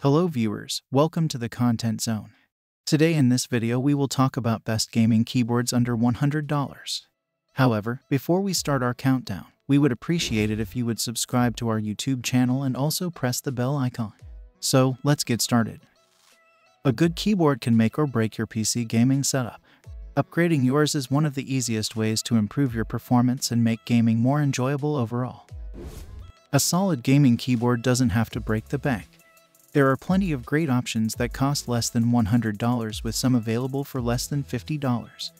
Hello viewers, welcome to the Content Zone. Today in this video we will talk about best gaming keyboards under $100. However, before we start our countdown, we would appreciate it if you would subscribe to our YouTube channel and also press the bell icon. So, let's get started. A good keyboard can make or break your PC gaming setup. Upgrading yours is one of the easiest ways to improve your performance and make gaming more enjoyable overall. A solid gaming keyboard doesn't have to break the bank. There are plenty of great options that cost less than $100 with some available for less than $50.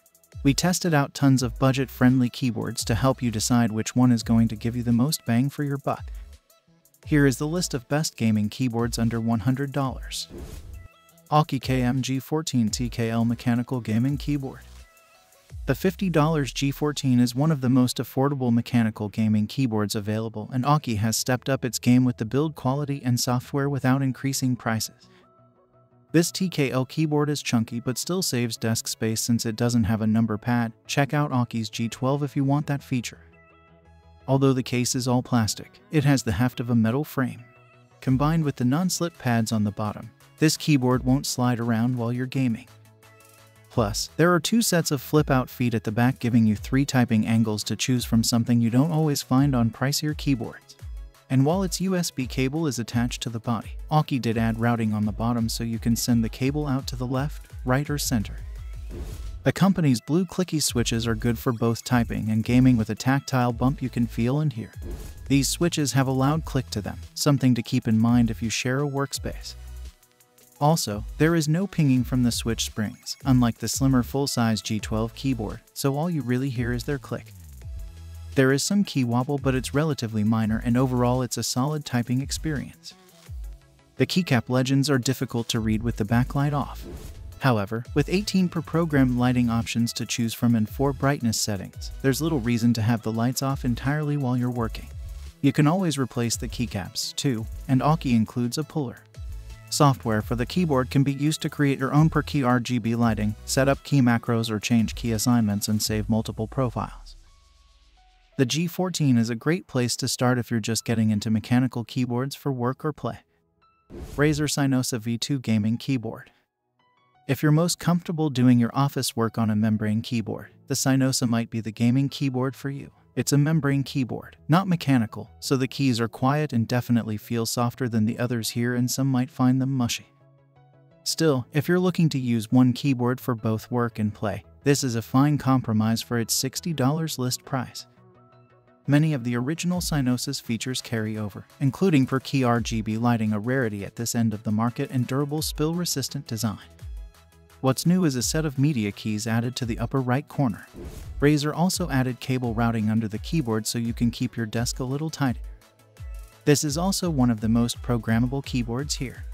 We tested out tons of budget-friendly keyboards to help you decide which one is going to give you the most bang for your buck. Here is the list of best gaming keyboards under $100. Aukey KMG14TKL Mechanical Gaming Keyboard. The $50 G14 is one of the most affordable mechanical gaming keyboards available, and Aukey has stepped up its game with the build quality and software without increasing prices. This TKL keyboard is chunky but still saves desk space since it doesn't have a number pad. Check out Aukey's G12 if you want that feature. Although the case is all plastic, it has the heft of a metal frame. Combined with the non-slip pads on the bottom, this keyboard won't slide around while you're gaming. Plus, there are two sets of flip-out feet at the back, giving you three typing angles to choose from, something you don't always find on pricier keyboards. And while its USB cable is attached to the body, Aukey did add routing on the bottom so you can send the cable out to the left, right, or center. The company's blue clicky switches are good for both typing and gaming with a tactile bump you can feel and hear. These switches have a loud click to them, something to keep in mind if you share a workspace. Also, there is no pinging from the switch springs, unlike the slimmer full-size G12 keyboard, so all you really hear is their click. There is some key wobble, but it's relatively minor, and overall it's a solid typing experience. The keycap legends are difficult to read with the backlight off. However, with 18 per-program lighting options to choose from and 4 brightness settings, there's little reason to have the lights off entirely while you're working. You can always replace the keycaps, too, and Aukey includes a puller. Software for the keyboard can be used to create your own per key RGB lighting, set up key macros or change key assignments, and save multiple profiles. The G14 is a great place to start if you're just getting into mechanical keyboards for work or play. Razer Cynosa V2 Gaming Keyboard. If you're most comfortable doing your office work on a membrane keyboard, the Cynosa might be the gaming keyboard for you. It's a membrane keyboard, not mechanical, so the keys are quiet and definitely feel softer than the others here, and some might find them mushy. Still, if you're looking to use one keyboard for both work and play, this is a fine compromise for its $60 list price. Many of the original Cynosa's features carry over, including per-key RGB lighting, a rarity at this end of the market, and durable spill-resistant design. What's new is a set of media keys added to the upper right corner. Razer also added cable routing under the keyboard so you can keep your desk a little tidier. This is also one of the most programmable keyboards here.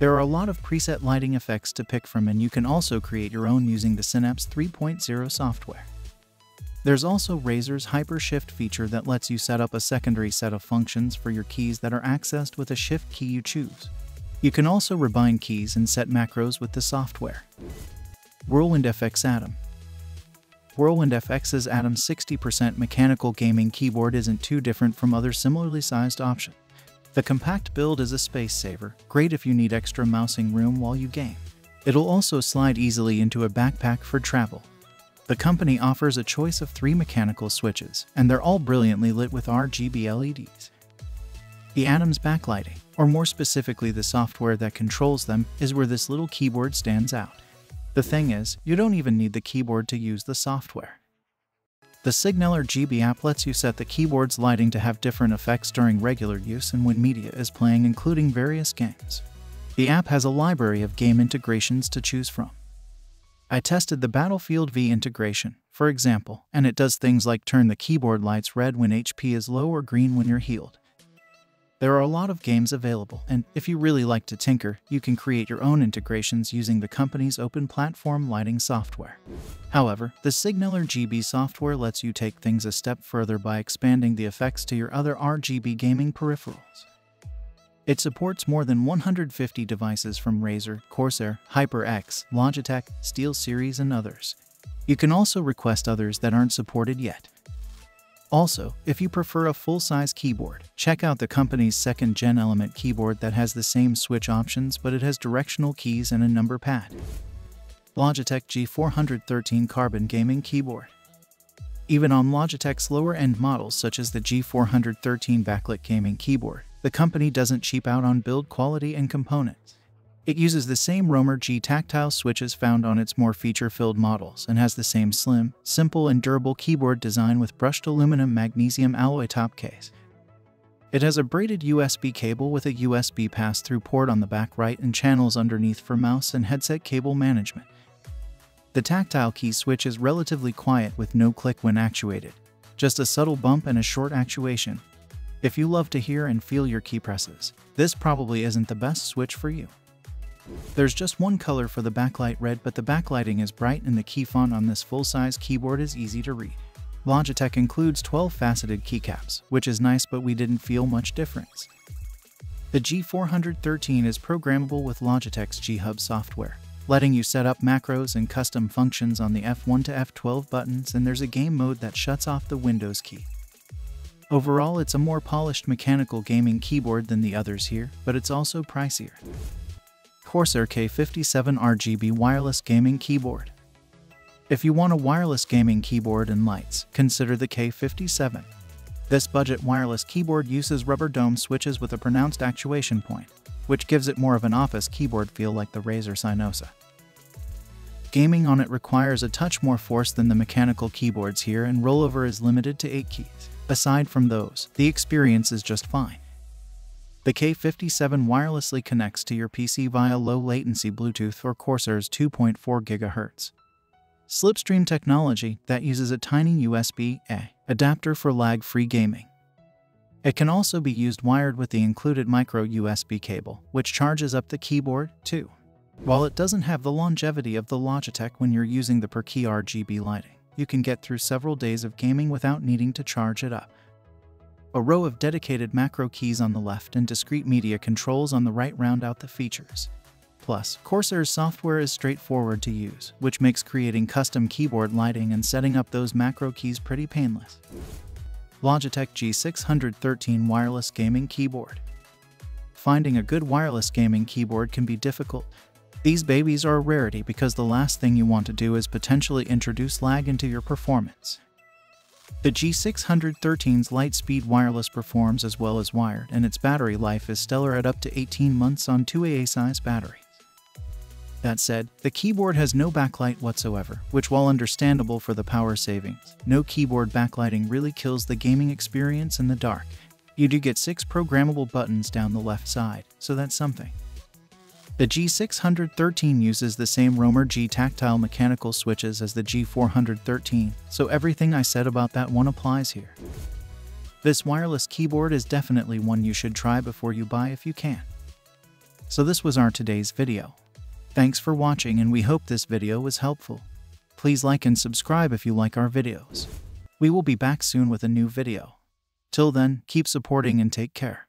There are a lot of preset lighting effects to pick from, and you can also create your own using the Synapse 3.0 software. There's also Razer's HyperShift feature that lets you set up a secondary set of functions for your keys that are accessed with a shift key you choose. You can also rebind keys and set macros with the software. Whirlwind FX Atom. Whirlwind FX's Atom 60% mechanical gaming keyboard isn't too different from other similarly sized options. The compact build is a space saver, great if you need extra mousing room while you game. It'll also slide easily into a backpack for travel. The company offers a choice of 3 mechanical switches, and they're all brilliantly lit with RGB LEDs. The Atom's backlighting, or more specifically the software that controls them, is where this little keyboard stands out. The thing is, you don't even need the keyboard to use the software. The SignalRGB app lets you set the keyboard's lighting to have different effects during regular use and when media is playing, including various games. The app has a library of game integrations to choose from. I tested the Battlefield V integration, for example, and it does things like turn the keyboard lights red when HP is low or green when you're healed. There are a lot of games available, and if you really like to tinker, you can create your own integrations using the company's open platform lighting software. However, the SignalRGB software lets you take things a step further by expanding the effects to your other RGB gaming peripherals. It supports more than 150 devices from Razer, Corsair, HyperX, Logitech, SteelSeries, and others. You can also request others that aren't supported yet. Also, if you prefer a full-size keyboard, check out the company's second-gen Element keyboard that has the same switch options but it has directional keys and a number pad. Logitech G413 Carbon Gaming Keyboard. Even on Logitech's lower-end models such as the G413 backlit gaming keyboard, the company doesn't cheap out on build quality and components. It uses the same Romer G tactile switches found on its more feature-filled models and has the same slim, simple and durable keyboard design with brushed aluminum magnesium alloy top case. It has a braided USB cable with a USB pass-through port on the back right and channels underneath for mouse and headset cable management. The tactile key switch is relatively quiet with no click when actuated, just a subtle bump and a short actuation. If you love to hear and feel your key presses, this probably isn't the best switch for you. There's just one color for the backlight red, but the backlighting is bright and the key font on this full-size keyboard is easy to read. Logitech includes 12 faceted keycaps, which is nice, but we didn't feel much difference. The G413 is programmable with Logitech's G-Hub software, letting you set up macros and custom functions on the F1 to F12 buttons, and there's a game mode that shuts off the Windows key. Overall, it's a more polished mechanical gaming keyboard than the others here, but it's also pricier. Corsair K57RGB Wireless Gaming Keyboard. If you want a wireless gaming keyboard and lights, consider the K57. This budget wireless keyboard uses rubber dome switches with a pronounced actuation point, which gives it more of an office keyboard feel like the Razer Cynosa. Gaming on it requires a touch more force than the mechanical keyboards here, and rollover is limited to 8 keys. Aside from those, the experience is just fine. The K57 wirelessly connects to your PC via low-latency Bluetooth or Corsair's 2.4 GHz. Slipstream technology that uses a tiny USB-A adapter for lag-free gaming. It can also be used wired with the included micro USB cable, which charges up the keyboard, too. While it doesn't have the longevity of the Logitech when you're using the per-key RGB lighting, you can get through several days of gaming without needing to charge it up. A row of dedicated macro keys on the left and discrete media controls on the right round out the features. Plus, Corsair's software is straightforward to use, which makes creating custom keyboard lighting and setting up those macro keys pretty painless. Logitech G613 Wireless Gaming Keyboard. Finding a good wireless gaming keyboard can be difficult. These babies are a rarity because the last thing you want to do is potentially introduce lag into your performance. The G613's Lightspeed Wireless performs as well as wired, and its battery life is stellar at up to 18 months on 2 AA-size batteries. That said, the keyboard has no backlight whatsoever, which, while understandable for the power savings, no keyboard backlighting really kills the gaming experience in the dark. You do get 6 programmable buttons down the left side, so that's something. The G613 uses the same Romer G tactile mechanical switches as the G413, so everything I said about that one applies here. This wireless keyboard is definitely one you should try before you buy if you can. So this was our today's video. Thanks for watching, and we hope this video was helpful. Please like and subscribe if you like our videos. We will be back soon with a new video. Till then, keep supporting and take care.